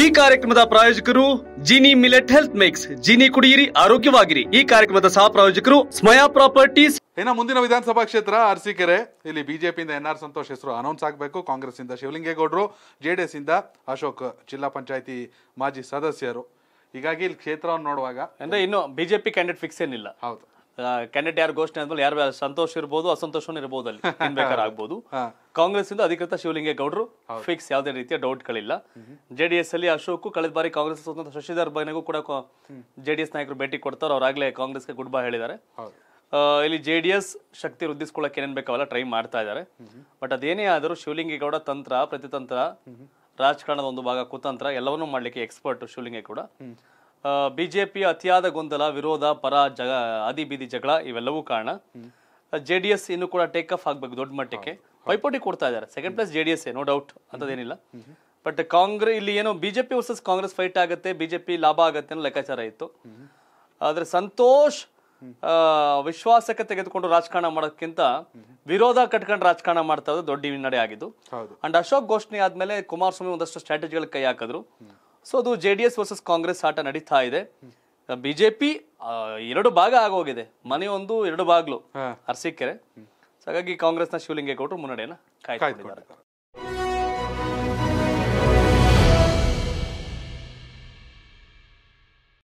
ಈ ಕಾರ್ಯಕ್ರಮದ ಪ್ರಾಯೋಜಕರು Gini millet health mix, Gini ಕುಡಿಯಿರಿ ಆರೋಗ್ಯವಾಗಿರಿ। ಈ ಕಾರ್ಯಕ್ರಮದ ಸಹ ಪ್ರಾಯೋಜಕರು ಸ್ಮಯಾ ಪ್ರಾಪರ್ಟೀಸ್। ಇನ್ನು ಮುಂದಿನ ವಿಧಾನಸಭಾ ಕ್ಷೇತ್ರ ಅರಸೀಕೆರೆ, ಇಲ್ಲಿ ಬಿಜೆಪಿಯಿಂದ ಎನ್ಆರ್ ಸಂತೋಷ್ ಹೆಸರು ಅನೌನ್ಸ್ ಆಗಬೇಕು, ಕಾಂಗ್ರೆಸ್ ಇಂದ ಶಿವಲಿಂಗೇಗೌಡರು, ಜೆಡಿಎಸ್ ಇಂದ ಅಶೋಕ್, ಜಿಲ್ಲಾ ಪಂಚಾಯತಿ ಮಾಜಿ ಸದಸ್ಯರು। ಹೀಗಾಗಿ ಇಲ್ಲಿ ಕ್ಷೇತ್ರವನ್ನು ನೋಡುವಾಗ ಅಂದ್ರೆ ಇನ್ನು ಬಿಜೆಪಿ ಕ್ಯಾಂಡಿಡೇಟ್ ಫಿಕ್ಸ್ ಏನಿಲ್ಲ, ಹೌದು ಕ್ಯಾಂಡಿಡೇಟ್ ಯಾರು ಘೋಷಣೆ ಆದ್ಮೇಲೆ ಯಾರು ಸಂತೋಷ ಇರಬಹುದು ಅಸಂತೋಷ ಇರಬಹುದು, ಅಲ್ಲಿ ಏನ್ ಬೇಕಾದ್ರೆ ಆಗ್ಬಹುದು। ಕಾಂಗ್ರೆಸ್ ಇಂದ ಅಧಿಕೃತ ಶಿವಲಿಂಗೇಗೌಡರು ಫಿಕ್ಸ್, ಯಾವುದೇ ರೀತಿಯ ಡೌಟ್ಗಳಿಲ್ಲ। ಜೆಡಿಎಸ್ ಅಲ್ಲಿ ಅಶೋಕ್, ಕಳೆದ ಬಾರಿ ಕಾಂಗ್ರೆಸ್ ಶಶಿಧರ್ ಬೈನಗೂ ಕೂಡ ಜೆಡಿಎಸ್ ನಾಯಕರು ಭೇಟಿ ಕೊಡ್ತಾರೆ, ಅವ್ರಾಗ್ಲೇ ಕಾಂಗ್ರೆಸ್ಗೆ ಗುಡ್ ಬೈ ಹೇಳಿದ್ದಾರೆ। ಇಲ್ಲಿ ಜೆಡಿಎಸ್ ಶಕ್ತಿ ವೃದ್ಧಿಸ್ಕೊಳ್ಳಕ್ಕೆ ಏನೇನ್ ಬೇಕಾವಲ್ಲ ಟ್ರೈ ಮಾಡ್ತಾ ಇದ್ದಾರೆ, ಬಟ್ ಅದೇನೇ ಆದರೂ ಶಿವಲಿಂಗೇಗೌಡ ತಂತ್ರ ಪ್ರತಿತಂತ್ರ ರಾಜಕಾರಣದ ಒಂದು ಭಾಗ ಕುತಂತ್ರ ಎಲ್ಲವನ್ನೂ ಮಾಡ್ಲಿಕ್ಕೆ ಎಕ್ಸ್ಪರ್ಟ್ ಶಿವಲಿಂಗೇಗೌಡ। ಬಿಜೆಪಿಯ ಅತಿಯಾದ ಗೊಂದಲ, ವಿರೋಧ, ಪರ ಜಗ, ಆದಿ ಬೀದಿ ಜಗಳ ಇವೆಲ್ಲವೂ ಕಾರಣ। ಜೆಡಿಎಸ್ ಇನ್ನು ಕೂಡ ಟೇಕ್ ಆಫ್ ಆಗಬೇಕು, ದೊಡ್ಡ ಮಟ್ಟಕ್ಕೆ ಪೈಪೋಟಿ ಕೊಡ್ತಾ ಇದ್ದಾರೆ। Second place JDS, no doubt ಅಂತದೇನಿಲ್ಲ, ಬಟ್ ಕಾಂಗ್ರೆಸ್ ಇಲ್ಲಿ ಏನೋ ಬಿಜೆಪಿ ವರ್ಸಸ್ ಕಾಂಗ್ರೆಸ್ ಫೈಟ್ ಆಗುತ್ತೆ, ಬಿಜೆಪಿ ಲಾಭ ಆಗುತ್ತೆ ಅನ್ನೋ ಲೆಕ್ಕಾಚಾರ ಇತ್ತು। ಆದ್ರೆ ಸಂತೋಷ್ ವಿಶ್ವಾಸಕ್ಕೆ ತೆಗೆದುಕೊಂಡು ರಾಜಕಾರಣ ಮಾಡೋದಕ್ಕಿಂತ ವಿರೋಧ ಕಟ್ಕೊಂಡು ರಾಜಕಾರಣ ಮಾಡ್ತಾ ಇರೋದು ದೊಡ್ಡ ಹಿನ್ನಡೆ ಆಗಿದ್ದು। ಅಂಡ್ ಅಶೋಕ್ ಘೋಷಣೆ ಆದ್ಮೇಲೆ ಕುಮಾರಸ್ವಾಮಿ ಒಂದಷ್ಟು ಸ್ಟ್ರಾಟಜಿಗಳು ಕೈ ಹಾಕಿದ್ರು, ಸೊ ಅದು ಜೆಡಿಎಸ್ ವರ್ಸಸ್ ಕಾಂಗ್ರೆಸ್ ಆಟ ನಡೀತಾ ಇದೆ। ಬಿಜೆಪಿ ಎರಡು ಭಾಗ ಆಗೋಗಿದೆ, ಮನೆಯೊಂದು ಎರಡು ಬಾಗ್ಲು ಅರಸೀಕೆರೆ, ಹಾಗಾಗಿ ಕಾಂಗ್ರೆಸ್ನ ಶಿವಲಿಂಗೇಗೌಡರು ಮುನ್ನಡೆಯನ್ನ ಕಾಯ್ದುಕೊಂಡಿದ್ದಾರೆ।